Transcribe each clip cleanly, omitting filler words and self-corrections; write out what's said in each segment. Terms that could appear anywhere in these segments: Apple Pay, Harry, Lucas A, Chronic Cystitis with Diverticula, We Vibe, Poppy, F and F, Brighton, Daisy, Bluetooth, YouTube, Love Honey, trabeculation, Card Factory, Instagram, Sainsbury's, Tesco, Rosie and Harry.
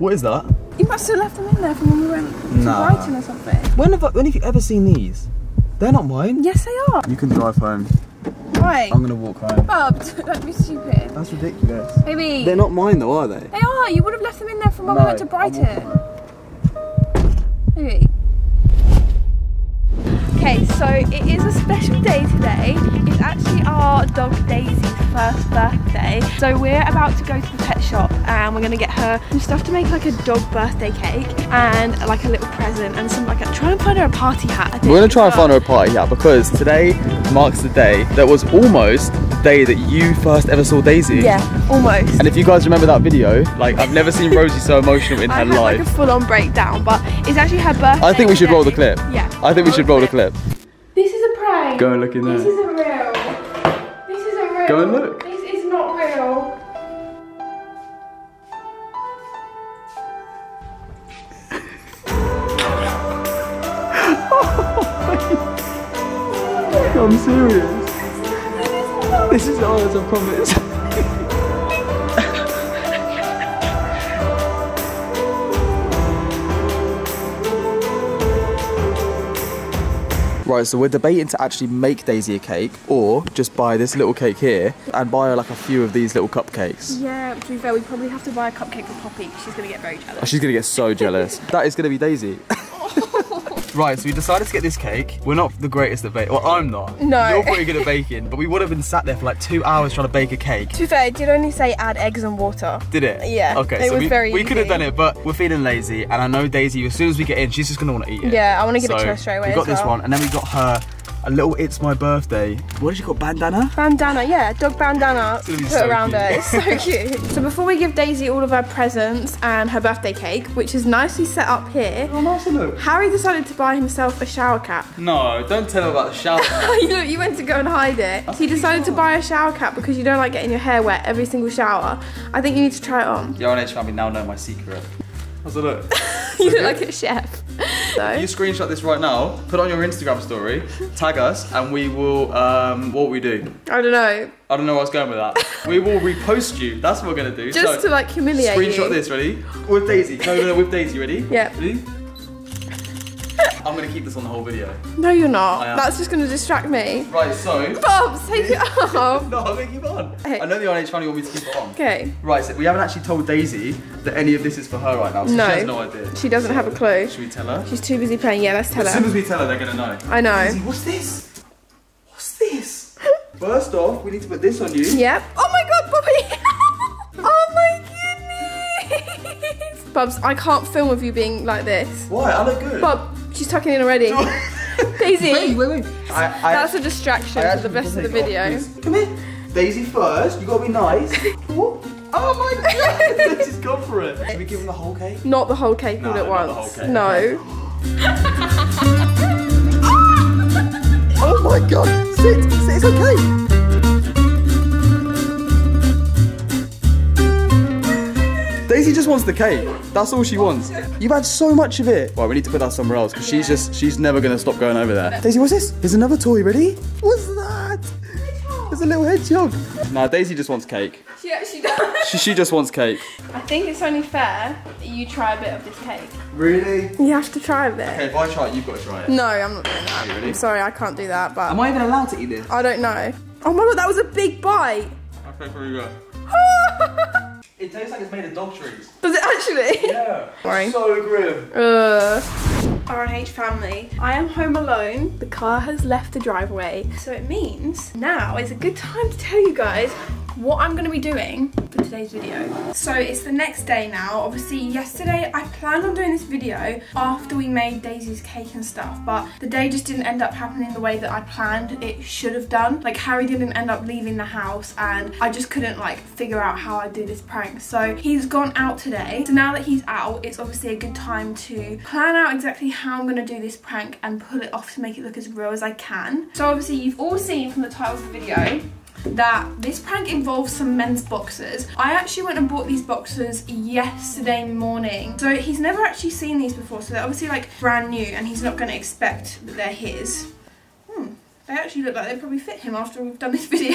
What is that? You must have left them in there from when we went to Brighton or something. When have you ever seen these? They're not mine. Yes, they are. You can drive home. Right. I'm going to walk home. Bob, don't be stupid. That's ridiculous. Maybe. They're not mine though, are they? They are. You would have left them in there from when we went to Brighton. Maybe. Okay, so it is a special day today. It's actually our dog Daisy's first birthday. So we're about to go to the pet shop and we're gonna get her some stuff to make like a dog birthday cake and like a little present and some like, try and find her a party hat. I think. We're gonna try and find her a party hat because today marks the day that was almost the day that you first ever saw Daisy. Yeah, almost. And if you guys remember that video, like I've never seen Rosie so emotional in her life. I had like a full on breakdown, but it's actually her birthday. I think we should roll the clip. Yeah. I think we should roll the clip. This is a prank. Go and look in there. This isn't real. This isn't real. Go and look. This is not real. Oh my. I'm serious. This is all as I promise. Right, so we're debating to actually make Daisy a cake or just buy this little cake here and buy her like a few of these little cupcakes. Yeah, to be fair, we probably have to buy a cupcake for Poppy. She's going to get very jealous. Oh, she's going to get so jealous. That is going to be Daisy. Right, so we decided to get this cake. We're not the greatest at baking. Well, I'm not. No. You're pretty good at baking, but we would have been sat there for like 2 hours trying to bake a cake. To be fair, it did only say add eggs and water. Did it? Yeah. Okay, so we could have done it, but we're feeling lazy, and I know Daisy, as soon as we get in, she's just going to want to eat it. Yeah, I want to give it to her straight away. We got this one, and then we got her a little It's My Birthday. What has she got, bandana? Bandana, yeah, dog bandana to put around her. It's so cute. So before we give Daisy all of her presents and her birthday cake, which is nicely set up here. Oh, nice to look. Harry decided to buy himself a shower cap. No, don't tell her about the shower cap. Look, you went to go and hide it. He decided to buy a shower cap because you don't like getting your hair wet every single shower. I think you need to try it on. The RnH family now know my secret. How's it look? You look like a chef. So. You screenshot this right now, put it on your Instagram story, tag us, and we will, what will we do? I don't know. I don't know where I was going with that. We will repost you, that's what we're going to do. Just so, to like humiliate you. Screenshot this, ready? With Daisy, no, with Daisy, ready? Yeah. Ready? I'm going to keep this on the whole video. No, you're not. That's just going to distract me. Right, so. Bobs, take it off. No, I'm going to keep it on. Okay. I know the RnH family want me to keep it on. Okay. Right, so we haven't actually told Daisy that any of this is for her right now, so she has no idea. She doesn't have a clue. Should we tell her? She's too busy playing. Yeah, let's tell her. As soon as we tell her, they're going to know. I know. Daisy, what's this? What's this? First off, we need to put this on you. Yep. Oh my God, Poppy. Oh my God. Bubs, I can't film with you being like this. Why? I look good. Bub, she's tucking in already. Daisy. Wait. That's a distraction for the rest of the video. Come here. Daisy first. You gotta be nice. Oh my God. She's gone for it. Should we give him the whole cake? Not the whole cake all at once. No. Oh my God. Sit. It's okay. Daisy just wants the cake. That's all she wants. You've had so much of it. Well, we need to put that somewhere else because she's never gonna stop going over there. Daisy, what's this? Here's another toy, ready? What's that? There's a little hedgehog. Nah, Daisy just wants cake. She actually does. She just wants cake. I think it's only fair that you try a bit of this cake. Really? You have to try a bit. Okay, if I try it, you've got to try it. No, I'm not doing that. Really? I'm sorry, I can't do that, but. Am I even allowed to eat this? I don't know. Oh my God, that was a big bite. Okay, here we go. It tastes like it's made of dog trees. Does it actually? Yeah. Sorry. So grim. RnH family, I am home alone. The car has left the driveway. So it means now is a good time to tell you guys what I'm going to be doing for today's video. So it's the next day now. Obviously yesterday I planned on doing this video after we made Daisy's cake and stuff, but the day just didn't end up happening the way that I planned it should have done. Like Harry didn't end up leaving the house and I just couldn't like figure out how I do this prank. So he's gone out today. So now that he's out, it's obviously a good time to plan out exactly how I'm going to do this prank and pull it off to make it look as real as I can. So obviously you've all seen from the title of the video that this prank involves some men's boxers. I actually went and bought these boxers yesterday morning. So he's never actually seen these before, so they're obviously like brand new and he's not going to expect that they're his. They actually look like they probably fit him after we've done this video.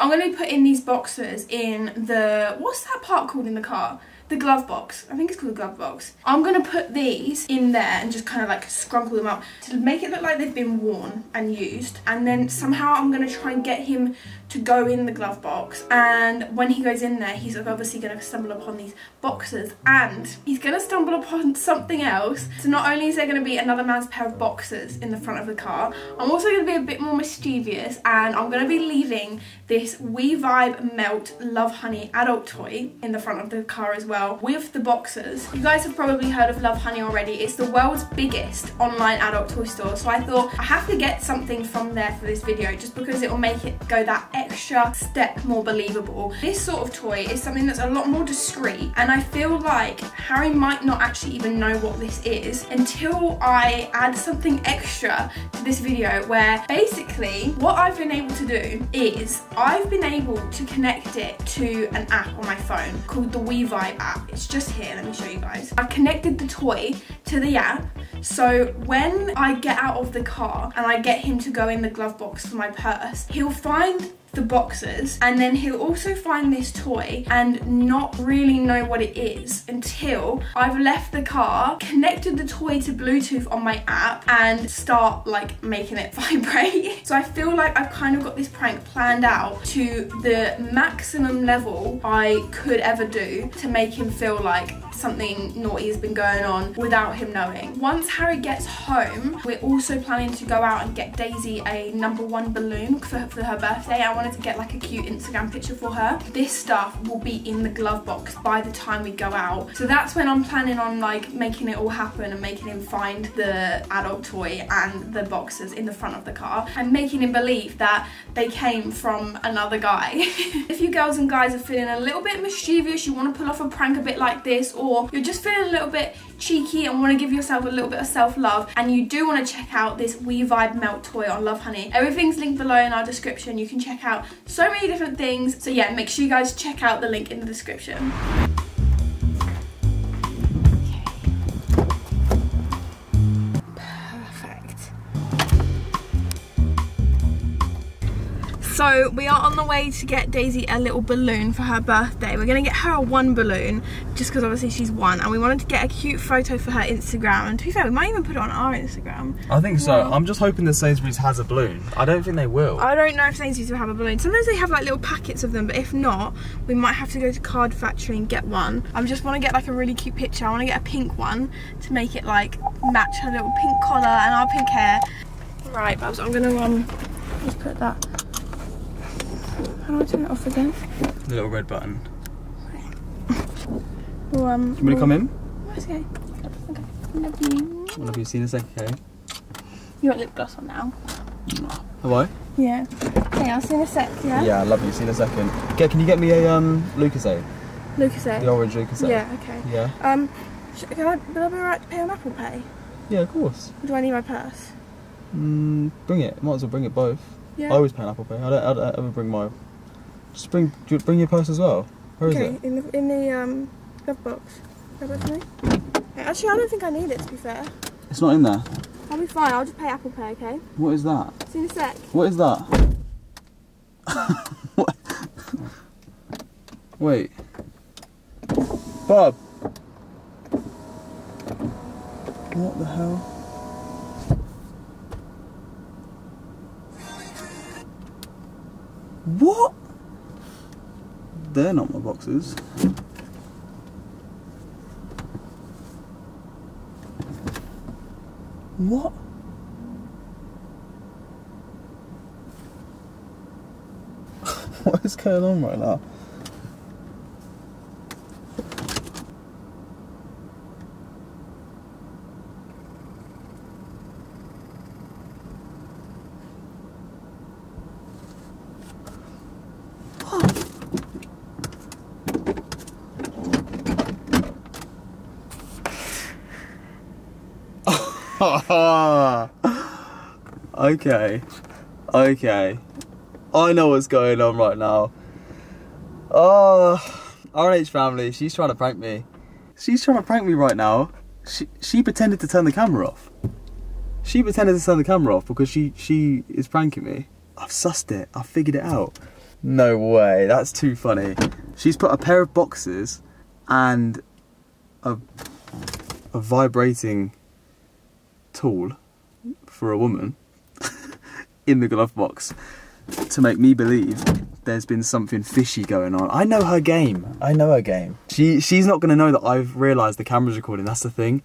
I'm going to be putting these boxers in the, what's that part called in the car? the glove box. I think it's called the glove box. I'm going to put these in there and just kind of like scrumple them up to make it look like they've been worn and used. And then somehow I'm going to try and get him to go in the glove box. And when he goes in there, he's obviously going to stumble upon these boxes. And he's going to stumble upon something else. So not only is there going to be another man's pair of boxes in the front of the car, I'm also going to be a bit more mischievous. And I'm going to be leaving this We Vibe Melt Love Honey adult toy in the front of the car as well, with the boxes. You guys have probably heard of Love Honey already. It's the world's biggest online adult toy store, so I thought I have to get something from there for this video, just because it will make it go that extra step more believable. This sort of toy is something that's a lot more discreet, and I feel like Harry might not actually even know what this is until I add something extra to this video, where basically what I've been able to do is I've been able to connect it to an app on my phone called the We Vibe app. It's just here, let me show you guys. I've connected the toy to the app, so when I get out of the car and I get him to go in the glove box for my purse, he'll find the boxes, and then he'll also find this toy and not really know what it is until I've left the car, connected the toy to Bluetooth on my app, and start like making it vibrate. So I feel like I've kind of got this prank planned out to the maximum level I could ever do to make him feel like something naughty has been going on without him knowing. Once Harry gets home, we're also planning to go out and get Daisy a #1 balloon for her birthday. I wanted to get like a cute Instagram picture for her. This stuff will be in the glove box by the time we go out. So that's when I'm planning on like making it all happen and making him find the adult toy and the boxes in the front of the car and making him believe that they came from another guy. If you girls and guys are feeling a little bit mischievous, you want to pull off a prank a bit like this, or you're just feeling a little bit cheeky and want to give yourself a little bit of self-love, and you do want to check out this We Vibe Melt toy on Love Honey, everything's linked below in our description. You can check out so many different things, so yeah, make sure you guys check out the link in the description. So we are on the way to get Daisy a little balloon for her birthday. We're going to get her a 1 balloon, just because obviously she's 1, and we wanted to get a cute photo for her Instagram, and to be fair, we might even put it on our Instagram. I think so. Yeah. I'm just hoping that Sainsbury's has a balloon. I don't think they will. I don't know if Sainsbury's will have a balloon. Sometimes they have like little packets of them, but if not, we might have to go to Card Factory and get one. I just want to get like a really cute picture. I want to get a pink one to make it like match her little pink collar and our pink hair. Right, babs, I'm going to just put that. How do I turn it off again? The little red button. Well, do you want to come in? Oh, it's okay. Okay. Love you. I love you. See you in a sec, okay? You want lip gloss on now? Have I? Yeah. Okay, I'll see you in a sec, yeah? Yeah, I love you. See you in a second. Okay, can you get me a Lucas A? Lucas A? The orange Lucas A. Yeah, okay. Yeah. Will I be alright to pay on Apple Pay? Yeah, of course. Do I need my purse? Bring it. Might as well bring it both. Yeah. I always pay on Apple Pay. I don't ever bring my... Just bring your purse as well. Where is it? Okay, in the glove box. Grab it for me. Actually, I don't think I need it, to be fair. It's not in there. I'll be fine. I'll just pay Apple Pay, okay? What is that? See you in a sec. What is that? What? Wait. Bob. What the hell? What? They're not my boxes. What? What is going on right now? Okay. I know what's going on right now. Oh, RnH family, she's trying to prank me. She's trying to prank me right now. She pretended to turn the camera off. She pretended to turn the camera off because she is pranking me. I've sussed it. I've figured it out. No way. That's too funny. She's put a pair of boxes and a vibrating tool for a woman in the glove box to make me believe there's been something fishy going on. I know her game. I know her game. She's not going to know that I've realised the camera's recording. That's the thing.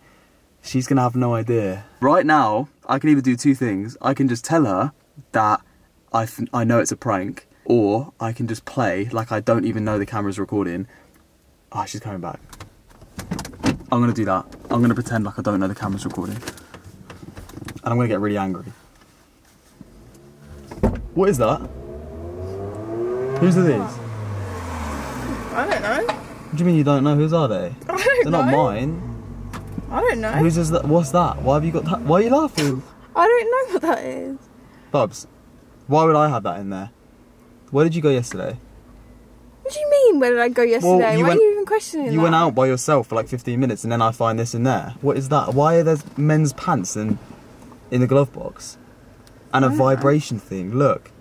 She's going to have no idea. Right now, I can either do two things. I can just tell her that I know it's a prank, or I can just play like I don't even know the camera's recording. Ah, oh, she's coming back. I'm going to do that. I'm going to pretend like I don't know the camera's recording. And I'm going to get really angry. What is that? Whose are these? I don't know. What do you mean you don't know? Whose are they? I don't know. They're not mine. I don't know. Whose is that? What's that? Why have you got that? Why are you laughing? I don't know what that is. Bubs, why would I have that in there? Where did you go yesterday? What do you mean, where did I go yesterday? Well, why are you even questioning that? You went out by yourself for like 15 minutes and then I find this in there. What is that? Why are there men's pants in the glove box? And a vibration thing, look.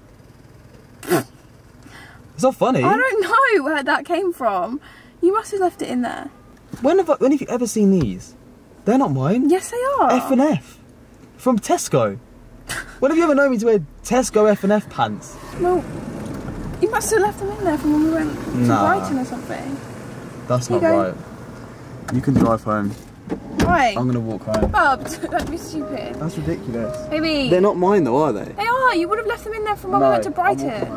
It's not funny. I don't know where that came from. You must have left it in there. When have you ever seen these? They're not mine. Yes, they are. F and F. From Tesco. When have you ever known me to wear Tesco F and F pants? Well, you must have left them in there from when we went to Brighton or something. That's not right. You can drive home. Why? I'm going to walk home. Bubs, that'd be stupid. That's ridiculous. Baby. They're not mine though, are they? They are. You would have left them in there from when we went to Brighton.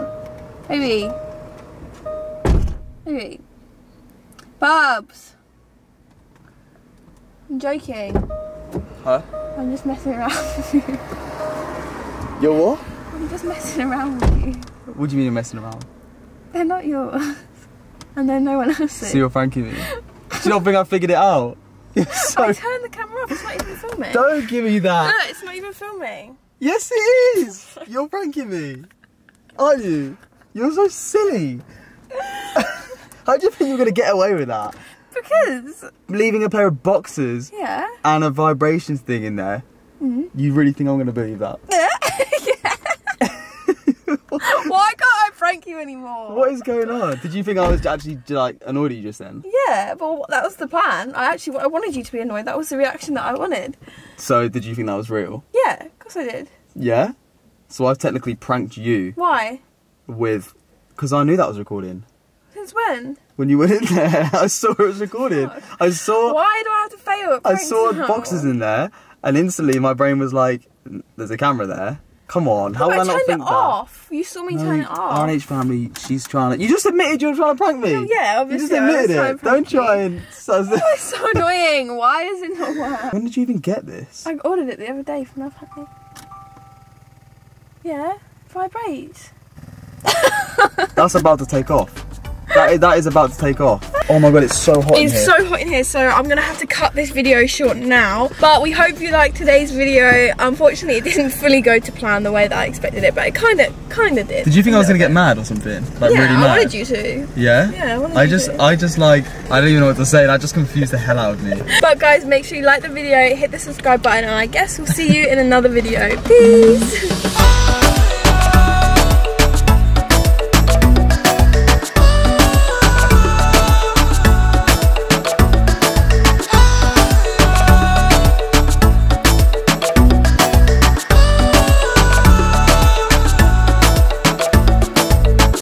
Baby. Baby. Bubs. I'm joking. Huh? I'm just messing around with you. You're what? I'm just messing around with you. What do you mean you're messing around? They're not yours. And they're no one else's. So you're pranking me. Do you not think I figured it out? So... I turned the camera off, it's not even filming. Don't give me that. Look, it's not even filming. Yes it is. You're pranking me. Are you? You're so silly. How do you think you're going to get away with that? Because... leaving a pair of boxers and a vibrations thing in there, you really think I'm going to believe that? Yeah. Why can't I prank you anymore? What is going on? Did you think I was actually like annoyed at you just then? Yeah, but that was the plan. I wanted you to be annoyed. That was the reaction that I wanted. So did you think that was real? Yeah, of course I did. Yeah? So I've technically pranked you. Why? Because I knew that was recording. Since when? When you went in there, I saw it was recorded. I saw. Why do I have to fail at pranks? I saw boxes in there, and instantly my brain was like, "There's a camera there. Come on, how would I not think that?" Off. You saw me turn it off. RnH family, she's trying to. You just admitted you were trying to prank me. Well, yeah, obviously. You just admitted it. Don't try and. It's so annoying. Why is it not work? When did you even get this? I ordered it the other day from Love Honey. Yeah, vibrate. That's about to take off. That is about to take off. Oh my god, it's so hot in here. It's so hot in here, so I'm going to have to cut this video short now. But we hope you liked today's video. Unfortunately, it didn't fully go to plan the way that I expected it, but it kind of did. Did you think I was going to get mad or something? Like, yeah, really mad? I wanted you to. Yeah? Yeah, I wanted you to. I don't even know what to say. That just confused the hell out of me. But guys, make sure you like the video, hit the subscribe button, and I guess we'll see you in another video. Peace!